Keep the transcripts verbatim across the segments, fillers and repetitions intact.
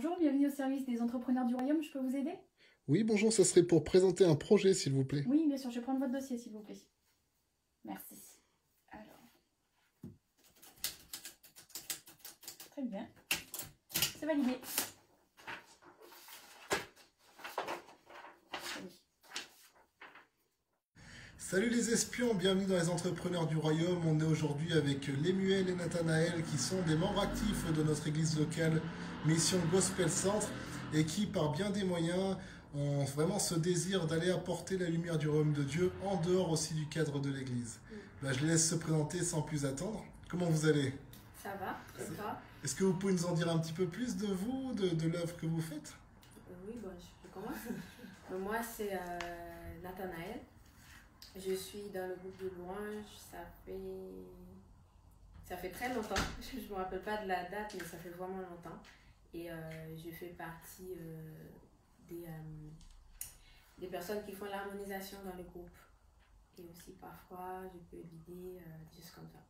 Bonjour, bienvenue au service des entrepreneurs du Royaume, je peux vous aider? Oui, bonjour, ça serait pour présenter un projet, s'il vous plaît. Oui, bien sûr, je vais prendre votre dossier, s'il vous plaît. Merci. Alors. Très bien. C'est validé. Salut les espions, bienvenue dans les entrepreneurs du Royaume. On est aujourd'hui avec Lémuel et Nathanaël qui sont des membres actifs de notre église locale Mission Gospel Centre et qui par bien des moyens ont vraiment ce désir d'aller apporter la lumière du Royaume de Dieu en dehors aussi du cadre de l'église. Ben, je les laisse se présenter sans plus attendre. Comment vous allez? Ça va, ça va. Est-ce que vous pouvez nous en dire un petit peu plus de vous, de, de l'œuvre que vous faites? Oui, bon, je commence. Moi c'est euh, Nathanaël. Je suis dans le groupe de louange, ça fait, ça fait très longtemps, je ne me rappelle pas de la date, mais ça fait vraiment longtemps. Et euh, je fais partie euh, des, euh, des personnes qui font l'harmonisation dans le groupe. Et aussi parfois, je peux l'idée euh, juste comme ça.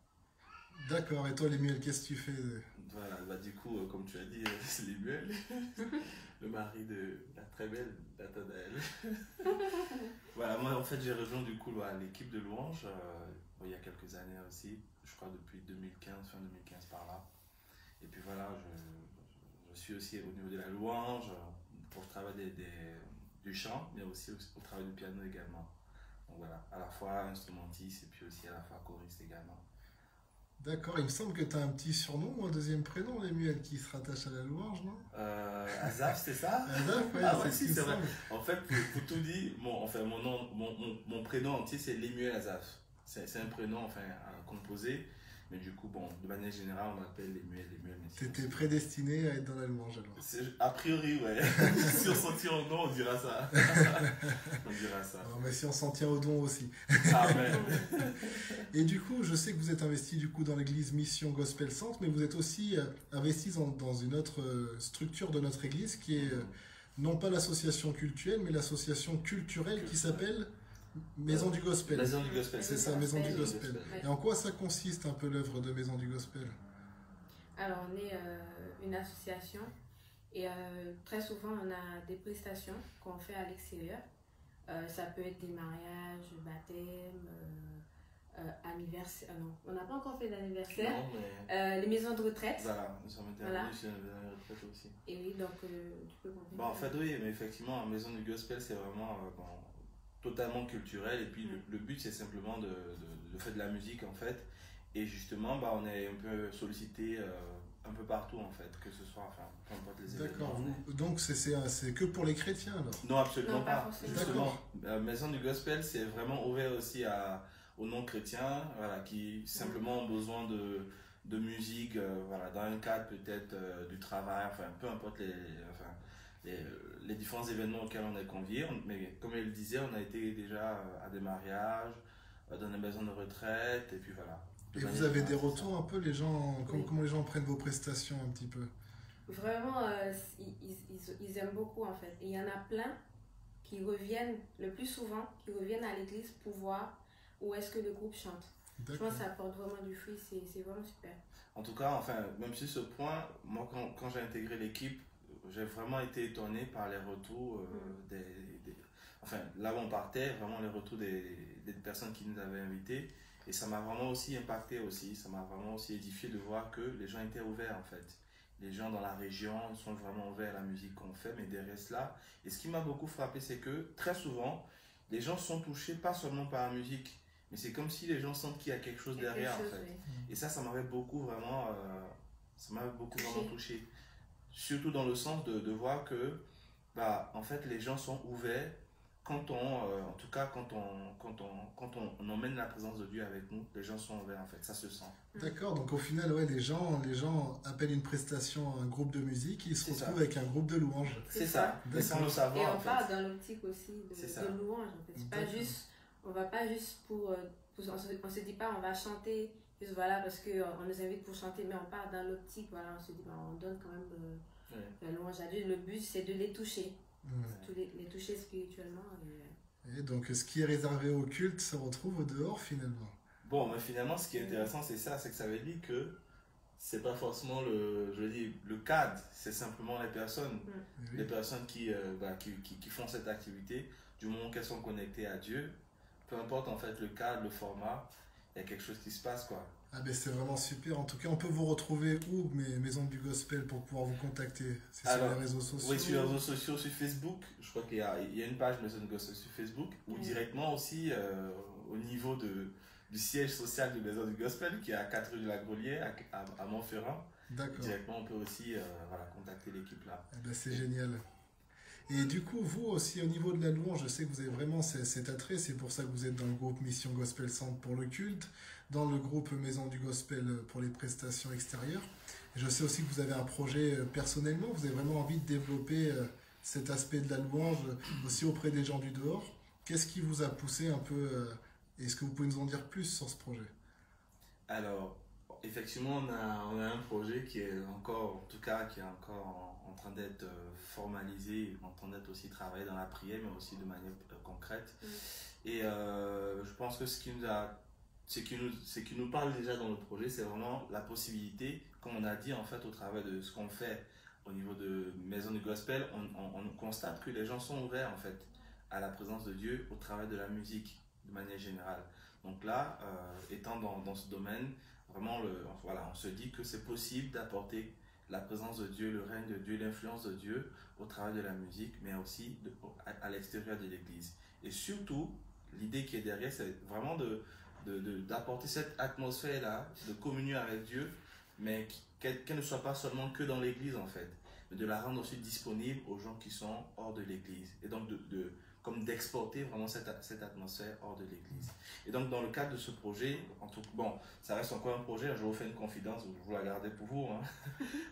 D'accord, et toi Lémuel, qu'est-ce que tu fais? Voilà, bah, du coup, comme tu as dit, c'est Lémuel, le mari de la très belle Nathanaël. Voilà, moi en fait j'ai rejoint du coup l'équipe de louange euh, il y a quelques années aussi, je crois depuis deux mille quinze, fin deux mille quinze par là. Et puis voilà, je, je suis aussi au niveau de la louange pour le travail des, des, du chant, mais aussi pour le travail du piano également. Donc voilà, à la fois instrumentiste et puis aussi à la fois choriste également. D'accord, il me semble que tu as un petit surnom ou un deuxième prénom, Lémuel, qui se rattache à la louange, non? euh, Asaph, c'est ça? Asaph, ouais, ah ouais, si, c'est vrai. En fait, pour, pour tout dire, mon, enfin, mon, nom, mon, mon, mon prénom entier, c'est Lémuel Asaph. C'est un prénom enfin, composé, mais du coup, bon, de manière générale, on m'appelle Lémuel, Lémuel. Tu étais prédestiné à être dans la louange, alors? A priori, ouais. Si on s'en tient au don, on dira ça. On dira ça. Non, mais si on s'en tient au don aussi. Amen. Et du coup, je sais que vous êtes investi du coup dans l'église Mission Gospel Centre, mais vous êtes aussi investi dans une autre structure de notre église qui est non pas l'association cultuelle, mais l'association culturelle qui s'appelle Maison du Gospel. Maison du Gospel. C'est ça, Maison du Gospel. Et en quoi ça consiste un peu l'œuvre de Maison du Gospel? Alors, on est euh, une association et euh, très souvent on a des prestations qu'on fait à l'extérieur. Euh, ça peut être des mariages, baptêmes. Euh, Euh, anniversaire, euh, non, on n'a pas encore fait d'anniversaire, mais... euh, les maisons de retraite. Voilà, nous sommes intervenus sur les maisons de retraite aussi. Et oui, donc euh, tu peux continuer. Bon, en fait, oui, mais effectivement, la Maison du Gospel, c'est vraiment euh, bon, totalement culturel. Et puis, mm. le, le but, c'est simplement de, de, de faire de la musique, en fait. Et justement, bah, on est un peu sollicité euh, un peu partout, en fait, que ce soit, enfin, peu importe les événements. D'accord, donc c'est que pour les chrétiens, alors? Non, absolument non, pas. pas justement, la Maison du Gospel, c'est vraiment ouvert aussi à... aux non-chrétiens, voilà, qui simplement ont besoin de, de musique, euh, voilà, dans un cadre peut-être euh, du travail, enfin, peu importe les, enfin, les, les différents événements auxquels on est conviés. Mais comme elle le disait, on a été déjà à des mariages, dans des maisons de retraite, et puis voilà. Et vous avez des retours un peu, les gens, comment, comment les gens prennent vos prestations un petit peu? Vraiment, euh, ils, ils, ils aiment beaucoup en fait. Et il y en a plein qui reviennent, le plus souvent, qui reviennent à l'église pour voir où est-ce que le groupe chante. Je pense que ça apporte vraiment du fruit, c'est vraiment super. En tout cas, enfin, même sur ce point, moi quand, quand j'ai intégré l'équipe, j'ai vraiment été étonné par les retours, euh, mmh. des, des, enfin là où on partait, vraiment les retours des, des personnes qui nous avaient invités, et ça m'a vraiment aussi impacté aussi, ça m'a vraiment aussi édifié de voir que les gens étaient ouverts en fait. Les gens dans la région sont vraiment ouverts à la musique qu'on fait, mais derrière cela, et ce qui m'a beaucoup frappé, c'est que très souvent, les gens sont touchés pas seulement par la musique, mais c'est comme si les gens sentent qu'il y a quelque chose derrière, quelque chose, en fait. Oui. Et ça, ça m'avait beaucoup vraiment, euh, ça m'avait beaucoup vraiment touché. Surtout dans le sens de, de voir que, bah, en fait, les gens sont ouverts quand on, euh, en tout cas, quand on, quand on, quand on, on emmène la présence de Dieu avec nous, les gens sont ouverts, en fait. Ça se sent. D'accord. Donc au final, ouais, les gens, les gens appellent une prestation un groupe de musique, ils se retrouvent ça. avec un groupe de louanges. C'est ça. ça. Sans le savoir. Et on en fait. part dans l'optique aussi de, de louanges. En fait. C'est pas juste. On va pas juste pour, pour on, se, on se dit pas on va chanter juste voilà parce que on nous invite pour chanter, mais on part dans l'optique, voilà, on se dit bah, on donne quand même euh, ouais. la louange à Dieu. Le but c'est de les toucher, ouais. les, les toucher spirituellement. Et... et donc ce qui est réservé au culte se retrouve au dehors finalement. Bon, mais finalement ce qui est intéressant c'est ça, c'est que ça veut dire que c'est pas forcément le, je veux dire, le cadre, c'est simplement les personnes. Mmh. Les personnes qui, euh, bah, qui, qui, qui font cette activité, du moment qu'elles sont connectées à Dieu, peu importe en fait le cadre, le format, il y a quelque chose qui se passe, quoi. Ah ben c'est vraiment super. En tout cas, on peut vous retrouver où, mais Maison du Gospel, pour pouvoir vous contacter? C'est sur les réseaux sociaux? Oui, sur les réseaux sociaux, sur Facebook. Je crois qu'il y, y a une page Maison du Gospel sur Facebook, ou oui, directement aussi euh, au niveau de, du siège social de Maison du Gospel, qui est à quatre rue de la Grelier, à, à, à Montferrand. D'accord. Directement, on peut aussi euh, voilà, contacter l'équipe là. Ah ben c'est génial. Et du coup, vous aussi, au niveau de la louange, je sais que vous avez vraiment cet attrait, c'est pour ça que vous êtes dans le groupe Mission Gospel Centre pour le culte, dans le groupe Maison du Gospel pour les prestations extérieures. Et je sais aussi que vous avez un projet personnellement, vous avez vraiment envie de développer cet aspect de la louange aussi auprès des gens du dehors. Qu'est-ce qui vous a poussé un peu? Est-ce que vous pouvez nous en dire plus sur ce projet? Alors, effectivement, on a, on a un projet qui est encore, en tout cas, qui est encore en, en train d'être formalisé, en train d'être aussi travaillé dans la prière, mais aussi de manière concrète. Mmh. Et euh, je pense que ce qui nous a, ce qui nous, ce qui nous parle déjà dans le projet, c'est vraiment la possibilité, comme on a dit en fait, au travers de ce qu'on fait au niveau de Maison du Gospel, on, on, on constate que les gens sont ouverts en fait à la présence de Dieu au travers de la musique, de manière générale. Donc là, euh, étant dans, dans ce domaine, vraiment, le, voilà, on se dit que c'est possible d'apporter la présence de Dieu, le règne de Dieu, l'influence de Dieu au travers de la musique, mais aussi de, à, à l'extérieur de l'Église. Et surtout, l'idée qui est derrière, c'est vraiment de, de, de, d'apporter cette atmosphère-là, de communion avec Dieu, mais qu'elle qu'elle ne soit pas seulement que dans l'Église, en fait, mais de la rendre aussi disponible aux gens qui sont hors de l'Église. Et donc, de, de, comme d'exporter vraiment cette, cette atmosphère hors de l'Église. Et donc, dans le cadre de ce projet, en tout cas, bon, ça reste encore un projet, je vous fais une confidence, je vous la gardez pour vous. Hein.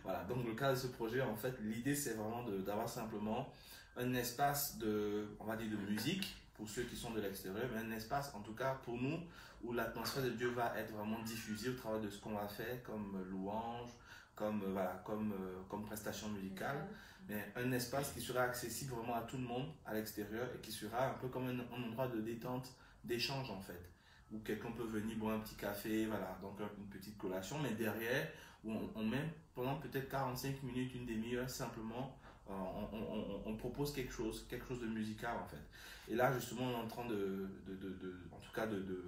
Voilà, donc, dans le cadre de ce projet, en fait, l'idée, c'est vraiment d'avoir simplement un espace de, on va dire, de musique, pour ceux qui sont de l'extérieur, mais un espace, en tout cas, pour nous, où l'atmosphère de Dieu va être vraiment diffusée au travers de ce qu'on va faire, comme louange, comme, voilà, comme, comme prestation musicale. Mais un espace qui sera accessible vraiment à tout le monde à l'extérieur et qui sera un peu comme un, un endroit de détente, d'échange en fait, où quelqu'un peut venir boire un petit café, voilà, donc une petite collation, mais derrière, où on, on met pendant peut-être quarante-cinq minutes, une demi-heure simplement, euh, on, on, on, on propose quelque chose, quelque chose de musical en fait. Et là justement, on est en train de, de, de, de en tout cas de, de,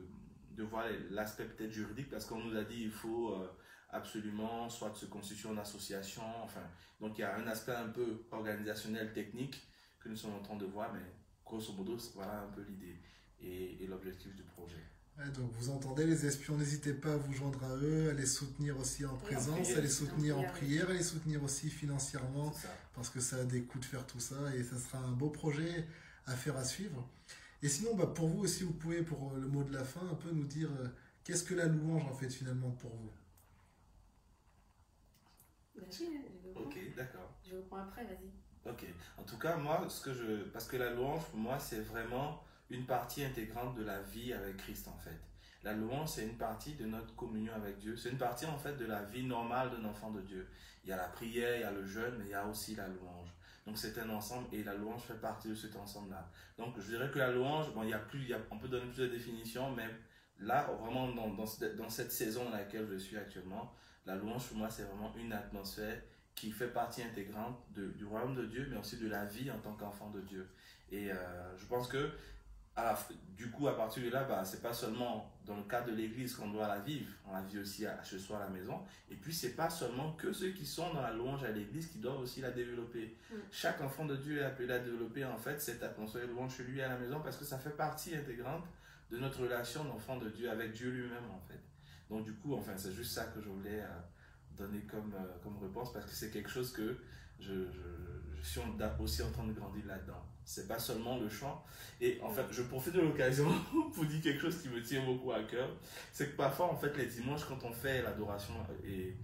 de voir l'aspect peut-être juridique, parce qu'on nous a dit il faut... Euh, absolument, soit de se constituer en association, enfin, donc il y a un aspect un peu organisationnel, technique, que nous sommes en train de voir, mais grosso modo, voilà un peu l'idée et, et l'objectif du projet. Ouais, donc vous entendez les espions, n'hésitez pas à vous joindre à eux, à les soutenir aussi en présence, à les soutenir en prière, à les soutenir aussi financièrement, parce que ça a des coûts de faire tout ça, et ça sera un beau projet à faire, à suivre. Et sinon, bah, pour vous aussi, vous pouvez, pour le mot de la fin, un peu nous dire, euh, qu'est-ce que la louange en fait finalement pour vous? Ok, d'accord. Je vous prends après, vas-y. Ok. En tout cas, moi, ce que je... parce que la louange, pour moi, c'est vraiment une partie intégrante de la vie avec Christ, en fait. La louange, c'est une partie de notre communion avec Dieu. C'est une partie, en fait, de la vie normale d'un enfant de Dieu. Il y a la prière, il y a le jeûne, mais il y a aussi la louange. Donc, c'est un ensemble et la louange fait partie de cet ensemble-là. Donc, je dirais que la louange, bon, il y a plus, il y a... on peut donner plusieurs définitions, mais là, vraiment, dans, dans, dans cette saison dans laquelle je suis actuellement, la louange, pour moi, c'est vraiment une atmosphère qui fait partie intégrante de, du royaume de Dieu, mais aussi de la vie en tant qu'enfant de Dieu. Et euh, je pense que, à la, du coup, à partir de là, bah, c'est pas seulement dans le cadre de l'Église qu'on doit la vivre, on la vit aussi à, chez soi, à la maison. Et puis, c'est pas seulement que ceux qui sont dans la louange à l'Église qui doivent aussi la développer. Mmh. Chaque enfant de Dieu est appelé à développer, en fait, cette atmosphère de louange chez lui à la maison, parce que ça fait partie intégrante de notre relation d'enfant de Dieu avec Dieu lui-même, en fait. Donc du coup, enfin, c'est juste ça que je voulais euh, donner comme, euh, comme réponse, parce que c'est quelque chose que je, je, je suis aussi en train de grandir là-dedans. C'est pas seulement le chant. Et en fait, je profite de l'occasion pour dire quelque chose qui me tient beaucoup à cœur. C'est que parfois, en fait, les dimanches, quand on fait l'adoration et,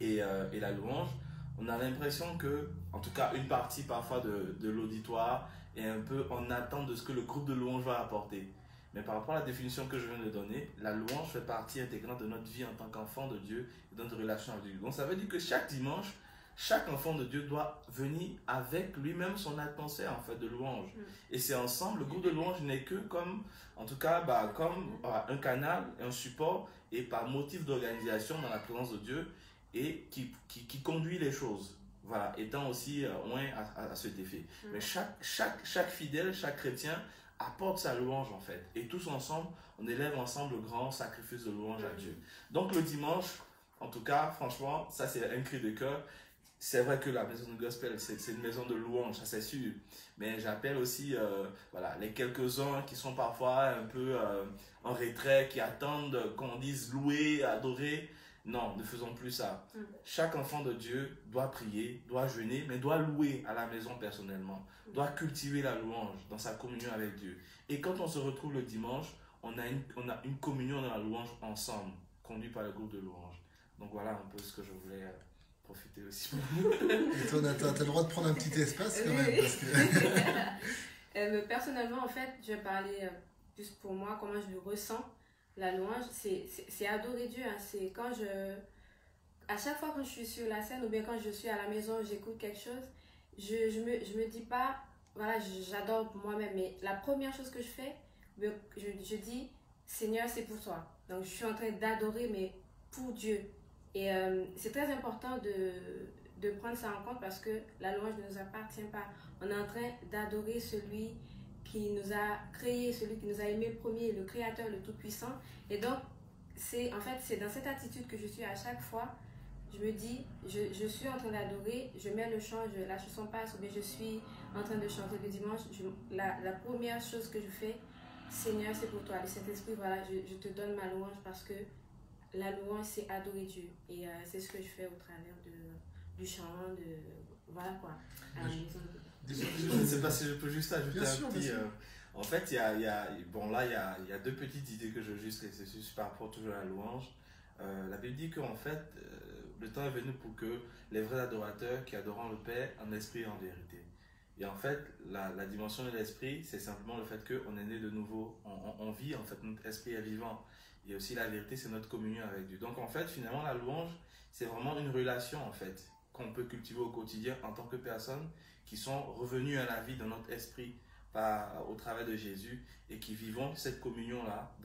et, euh, et la louange, on a l'impression que, en tout cas, une partie parfois de, de l'auditoire est un peu en attente de ce que le groupe de louange va apporter. Mais par rapport à la définition que je viens de donner, la louange fait partie intégrante de notre vie en tant qu'enfant de Dieu et de notre relation avec Dieu. Donc ça veut dire que chaque dimanche, chaque enfant de Dieu doit venir avec lui-même son atmosphère en fait de louange. Et c'est ensemble, le groupe de louange n'est que comme, en tout cas, bah, comme bah, un canal, un support et par motif d'organisation dans la présence de Dieu et qui, qui, qui conduit les choses. Voilà, étant aussi euh, loin à, à, à cet effet. Mmh. Mais chaque, chaque, chaque fidèle, chaque chrétien apporte sa louange en fait. Et tous ensemble, on élève ensemble le grand sacrifice de louange mmh. à Dieu. Donc le dimanche, en tout cas, franchement, ça c'est un cri de cœur. C'est vrai que la maison du gospel, c'est une maison de louange, ça c'est sûr. Mais j'appelle aussi euh, voilà, les quelques-uns qui sont parfois un peu euh, en retrait, qui attendent qu'on dise louer, adorer. Non, ne faisons plus ça. Mm. Chaque enfant de Dieu doit prier, doit jeûner, mais doit louer à la maison personnellement. Mm. Doit cultiver la louange dans sa communion avec Dieu. Et quand on se retrouve le dimanche, on a une, on a une communion dans la louange ensemble, conduite par le groupe de louange. Donc voilà un peu ce que je voulais profiter aussi. Et toi, Nathan, t'as le droit de prendre un petit espace quand oui. même parce que... euh, personnellement, en fait, je vais parler juste pour moi, comment je le ressens. La louange, c'est adorer Dieu, hein. C'est quand je... À chaque fois que je suis sur la scène ou bien quand je suis à la maison, j'écoute quelque chose, je ne je me, je me dis pas, voilà, j'adore moi-même, mais la première chose que je fais, je, je dis, Seigneur, c'est pour toi. Donc, je suis en train d'adorer, mais pour Dieu. Et euh, c'est très important de, de prendre ça en compte parce que la louange ne nous appartient pas. On est en train d'adorer celui qui nous a créé, celui qui nous a aimé le premier, le Créateur, le Tout-Puissant. Et donc, c'est en fait, c'est dans cette attitude que je suis à chaque fois. Je me dis, je, je suis en train d'adorer, je mets le chant, je, la chanson passe, ou bien je suis en train de chanter le dimanche. Je, la, la première chose que je fais, Seigneur, c'est pour toi. Le Saint-Esprit, voilà, je, je te donne ma louange parce que la louange, c'est adorer Dieu. Et euh, c'est ce que je fais au travers de, du chant, de, voilà quoi. Euh, Je ne sais pas si je peux juste ajouter bien un sûr, petit... Euh, en fait, il y a, y a, bon, là, il y a, y a deux petites idées que je juste laisse par rapport toujours à la louange. Euh, la Bible dit qu'en fait, euh, le temps est venu pour que les vrais adorateurs qui adorent le Père en esprit et en vérité. Et en fait, la, la dimension de l'esprit, c'est simplement le fait qu'on est né de nouveau, on, on, on vit, en fait, notre esprit est vivant. Et aussi la vérité, c'est notre communion avec Dieu. Donc en fait, finalement, la louange, c'est vraiment une relation, en fait, qu'on peut cultiver au quotidien en tant que personne qui sont revenus à la vie dans notre esprit par, au travers de Jésus et qui vivons cette communion-là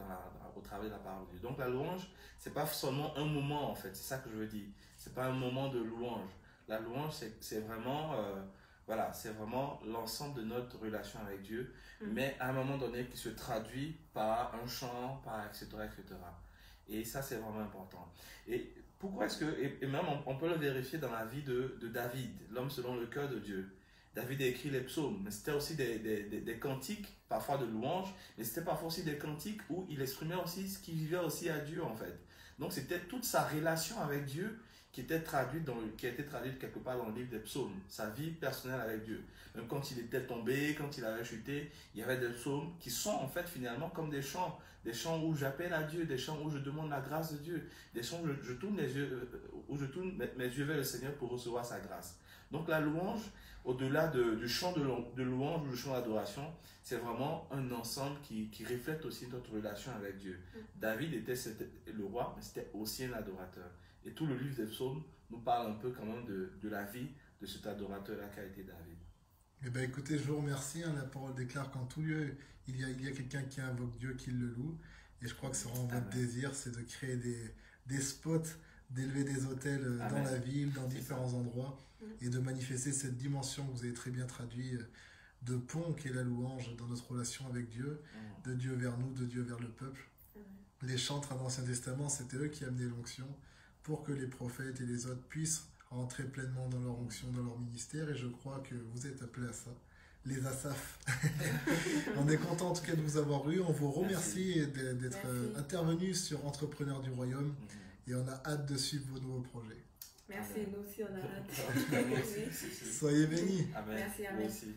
au travers de la parole de Dieu. Donc la louange, ce n'est pas seulement un moment en fait, c'est ça que je veux dire. Ce n'est pas un moment de louange. La louange, c'est vraiment euh, voilà, c'est vraiment l'ensemble de notre relation avec Dieu, mmh. mais à un moment donné qui se traduit par un chant, par et cetera et cetera. Et ça, c'est vraiment important. Et pourquoi est-ce que, et, et même on, on peut le vérifier dans la vie de, de David, l'homme selon le cœur de Dieu. David a écrit les psaumes, mais c'était aussi des, des, des, des cantiques, parfois de louanges, mais c'était parfois aussi des cantiques où il exprimait aussi ce qu'il vivait aussi à Dieu, en fait. Donc, c'était toute sa relation avec Dieu qui, était traduite dans le, qui a été traduite quelque part dans le livre des psaumes, sa vie personnelle avec Dieu. Même quand il était tombé, quand il avait chuté, il y avait des psaumes qui sont, en fait, finalement, comme des chants, des chants où j'appelle à Dieu, des chants où je demande la grâce de Dieu, des chants où je, je tourne, les yeux, où je tourne mes, mes yeux vers le Seigneur pour recevoir sa grâce. Donc, la louange, au-delà de, du chant de, de louange ou du chant d'adoration, c'est vraiment un ensemble qui, qui reflète aussi notre relation avec Dieu. Mmh. David était, était le roi, mais c'était aussi un adorateur. Et tout le livre des psaumes nous parle un peu quand même de, de la vie de cet adorateur-là qu'a été David. Eh bien, écoutez, je vous remercie. Hein, la parole déclare qu'en tout lieu, il y a, il y a quelqu'un qui invoque Dieu, qui le loue. Et je crois que c'est vraiment votre désir, c'est de créer des, des spots, d'élever des hôtels Amen. Dans la ville, dans différents ça. Endroits. Et de manifester cette dimension que vous avez très bien traduit de pont qu'est la louange dans notre relation avec Dieu, de Dieu vers nous, de Dieu vers le peuple. Les chantres de l'Ancien Testament, c'était eux qui amenaient l'onction pour que les prophètes et les autres puissent entrer pleinement dans leur onction, dans leur ministère. Et je crois que vous êtes appelés à ça, les Asaph. On est content en tout cas de vous avoir eu. On vous remercie d'être intervenus sur Entrepreneurs du Royaume et on a hâte de suivre vos nouveaux projets. Merci, nous aussi on a hâte. Soyez bénis. Amen. Merci, amen. Merci.